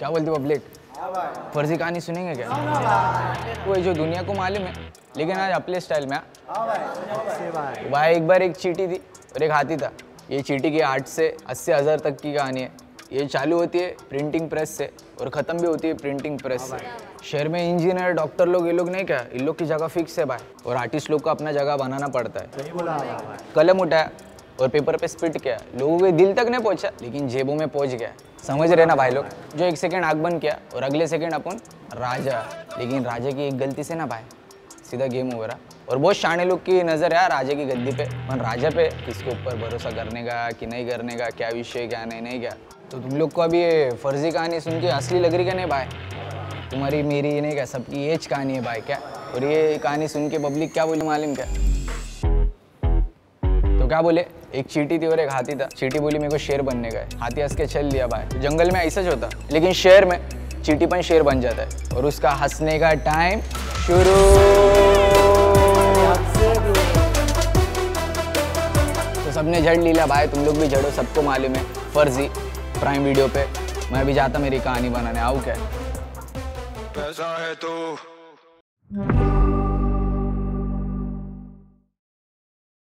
क्या बोलती पब्लिक? फर्जी कहानी सुनेंगे क्या? वो जो दुनिया को मालूम है लेकिन आज अपने स्टाइल में। भाई एक बार एक चींटी थी और एक हाथी था। ये चींटी की 8 से 80 हज़ार तक की कहानी है। ये चालू होती है प्रिंटिंग प्रेस से और ख़त्म भी होती है प्रिंटिंग प्रेस से। शहर में इंजीनियर डॉक्टर लोग ये लोग नहीं क्या, इन लोग की जगह फिक्स है भाई, और आर्टिस्ट लोग का अपना जगह बनाना पड़ता है। कलम उठाया और पेपर पे स्पिट किया, लोगों के दिल तक नहीं पहुंचा लेकिन जेबों में पहुंच गया। समझ रहे ना भाई लोग? जो एक सेकंड आग बंद किया और अगले सेकंड अपन राजा, लेकिन राजा की एक गलती से ना भाई सीधा गेम ओवर। और बहुत शाने लोग की नज़र है राजा की गद्दी पे, पर राजा पे किसके ऊपर भरोसा करने का कि नहीं करने का, क्या विषय क्या नहीं क्या। तो तुम लोग को अभी ये फर्जी कहानी सुन के असली लग रही क्या? नहीं भाई तुम्हारी मेरी नहीं क्या, सबकी एज कहानी है भाई क्या। और ये कहानी सुन के पब्लिक क्या बोली मालूम क्या? तो क्या बोले, एक चींटी थी और एक हाथी था। चींटी बोली मेरे को शेर बनने का है, हाथी हंस के चल दिया भाई। जंगल में ऐसा होता लेकिन शहर में चींटीपन शेर बन जाता है। और उसका हंसने का टाइम शुरू। तो सबने झड़ लीला भाई, तुम लोग भी झड़ो, सबको मालूम है फर्जी प्राइम वीडियो पे। मैं भी जाता मेरी कहानी बनाने, आओ क्या? पैसा है तो